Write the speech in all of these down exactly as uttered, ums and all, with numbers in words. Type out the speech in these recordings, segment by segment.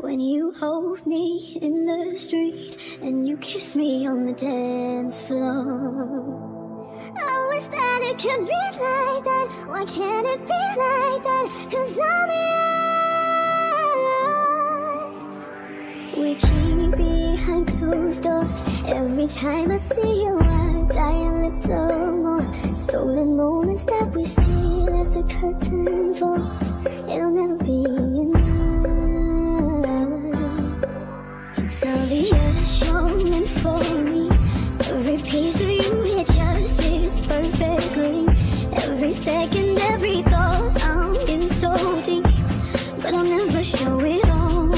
When you hold me in the street and you kiss me on the dance floor, I wish that it could be like that. Why can't it be like that? 'Cause I'm yours. We're keeping behind closed doors. Every time I see you I die a little more. Stolen moments that we steal as the curtain falls. It'll never be enough. So the earth showing for me. Every piece of you here just fits perfectly. Every second, every thought, I'm in so deep. But I'll never show it on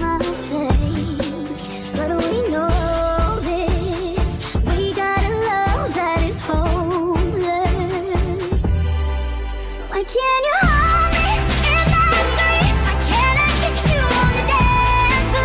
my face. But we know this, we got a love that is homeless. Why can't you hold me in the street? Why can't I kiss you on the dance floor?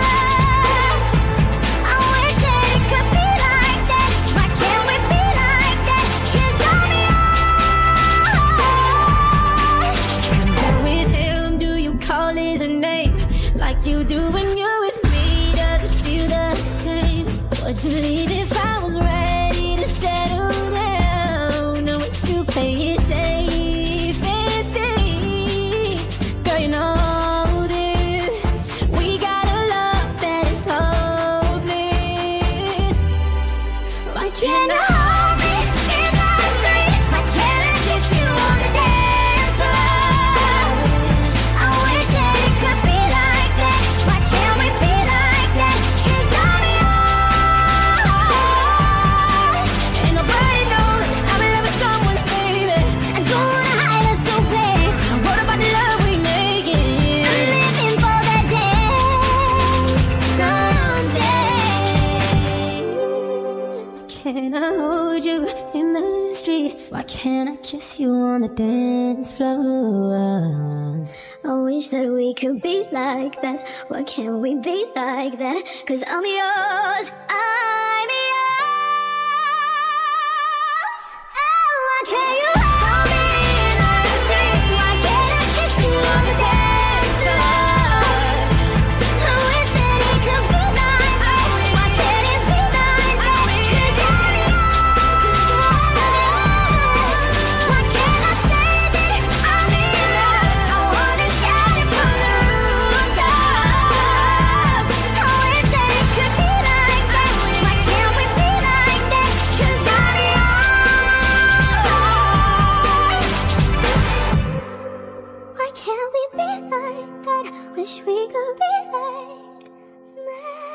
You do when you're with me, doesn't feel the same. Would you leave if I was ready to settle down? Now would you play it safe and stay? Girl, you know this, we got a love that is hopeless. Why can't I? Can I hold you in the street? Why can't I kiss you on the dance floor? I wish that we could be like that. Why can't we be like that? 'Cause I'm yours, I'm yours. Oh, why can't you hold me in the street? Why can't I kiss you on the dance floor? I wish that it could be like that. Why can't it be like that? Wish we could be like that.